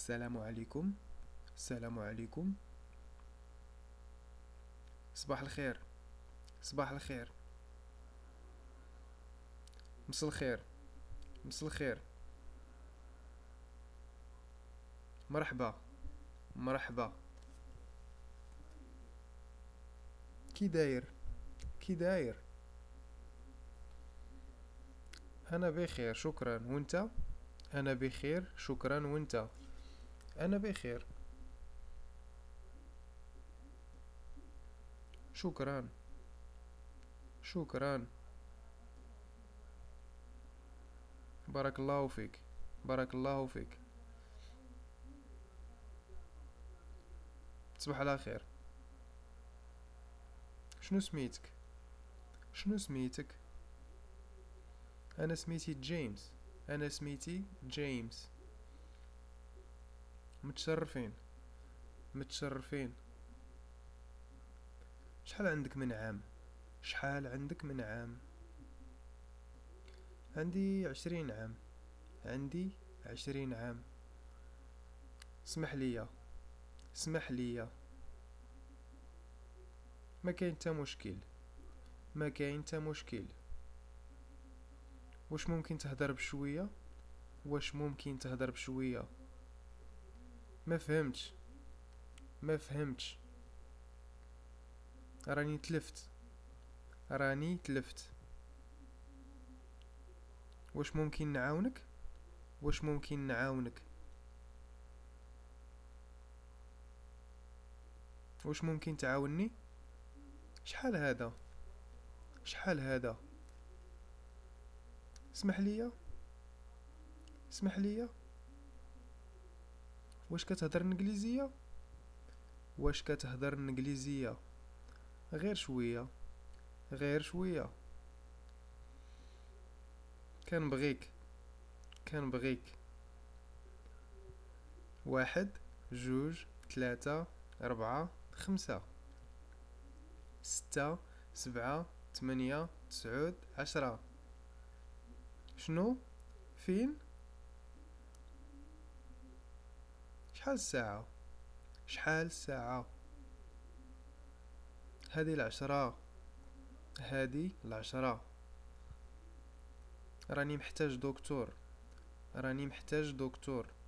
السلام عليكم. السلام عليكم. صباح الخير. صباح الخير. مساء الخير. مساء الخير. مرحبا. مرحبا. كي داير؟ كي داير؟ انا بخير شكرا وانت؟ انا بخير شكرا وانت؟ انا بخير شكرا. شكرا. بارك الله فيك. بارك الله فيك. تصبح على خير. شنو سميتك؟ شنو سميتك؟ انا سميتي جيمس. انا سميتي جيمس. متشرفين. متشرفين. شحال عندك من عام؟ شحال عندك من عام؟ عندي 20 عام. عندي 20 عام. اسمح لي. اسمح لي. ما كاين حتى مشكل. ما كاين حتى مشكل. واش ممكن تهضر بشويه؟ واش ممكن تهضر بشويه؟ ما فهمتش. ما فهمتش. راني تلفت. راني تلفت. واش ممكن نعاونك؟ واش ممكن نعاونك؟ واش ممكن تعاوني؟ شحال هذا؟ شحال هذا؟ اسمح لي. اسمح لي. واش كتهضر الانجليزيه؟ واش كتهضر الانجليزيه؟ غير شويه. غير شويه. كنبغيك. كنبغيك. واحد جوج ثلاثة أربعة خمسة ستة سبعة ثمانية تسعود عشرة. شنو؟ فين؟ شحال الساعة؟ شحال الساعة؟ هذه العشرة. هذه العشرة. راني محتاج دكتور. راني محتاج دكتور.